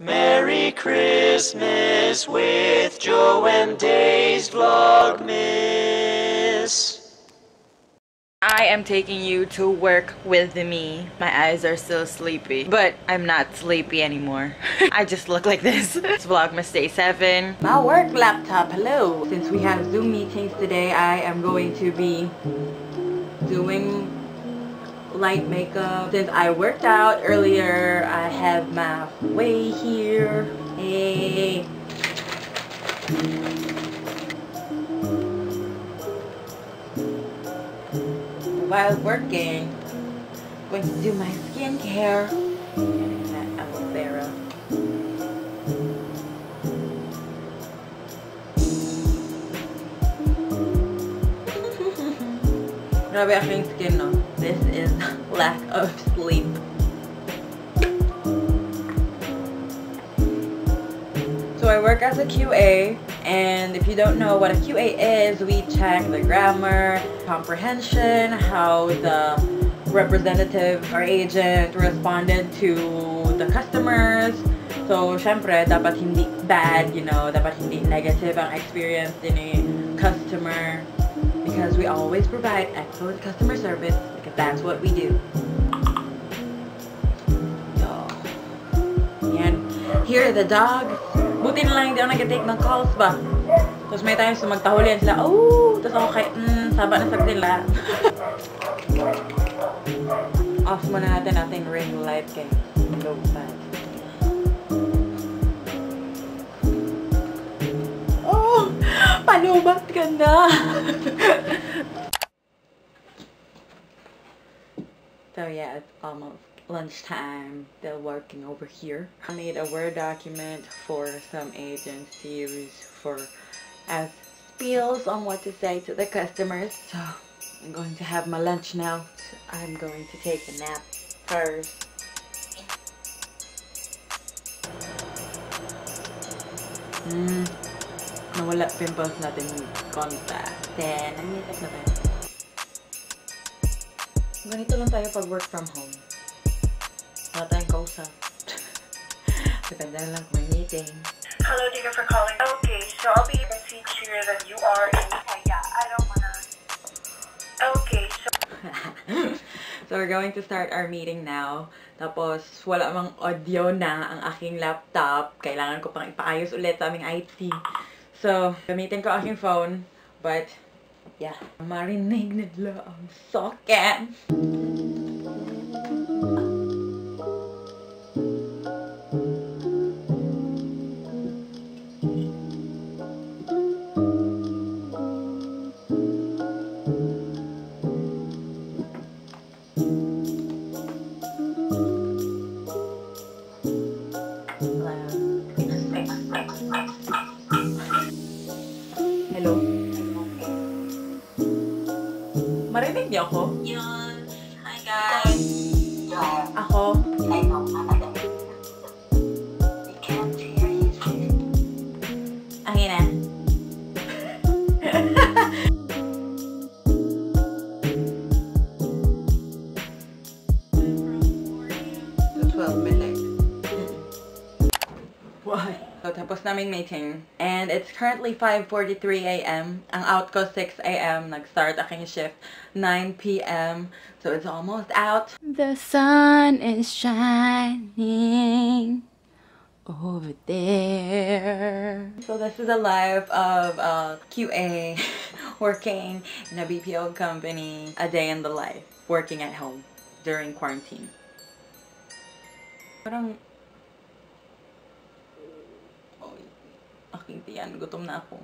Merry Christmas with JO-EM Days Vlogmas. I am taking you to work with me. My eyes are still sleepy, but I'm not sleepy anymore. I just look like this. It's Vlogmas Day 7. My work laptop, hello. Since we have Zoom meetings today, I am going to be doing light makeup. Since I worked out earlier, I have my way here. Hey. While working, I'm going to do my skincare. And that aloe vera. Grabe aking skin, no? This is lack of sleep. So I work as a QA, and if you don't know what a QA is, we check the grammar, comprehension, how the representative or agent responded to the customers. So syempre, dapat hindi bad, you know, dapat hindi negative ang experience ni customer. Because we always provide excellent customer service, because that's what we do. So, and here are the dogs. Buti na lang, di ako nag-take ng calls ba? Tapos may times na magtahulihan sila, oh! Tapos ako kay, saba na sab nila. Off muna natin ating ring light kay low bad. Oh! Palubat ka na! So yeah, it's almost lunchtime. They're working over here. I made a Word document for some agents to use for as spiels on what to say to the customers. So I'm going to have my lunch now. I'm going to take a nap first. Nawala pimples natin konta. Then, nangitak na tayo. Ganito lang tayo pag work from home. Wala tayong kausap. Depende lang kung may meeting. Hello, thank you for calling. Okay, so I'll be able to ensure that you are in... Okay, yeah, I don't wanna... Okay, so... So we're going to start our meeting now. Tapos, wala mang audio na ang aking laptop. Kailangan ko pang ipaayos ulit sa aming IT. So, gamitin ko aking phone, but... Yeah, marinig nila ang socket. Marinig niyo ako? Yun. Hi guys. Ako? I know. We can't hear you. Ang ina. The 12 minutes. Why? So, tapos naming meeting. And it's currently 5:43 AM. Ang out ko 6 AM. Nag-start aking shift 9 PM. So, it's almost out. The sun is shining over there. So, this is a live of QA working in a BPO company. A day in the life. Working at home during quarantine. Parang... Aking tiyan, gutom na ako.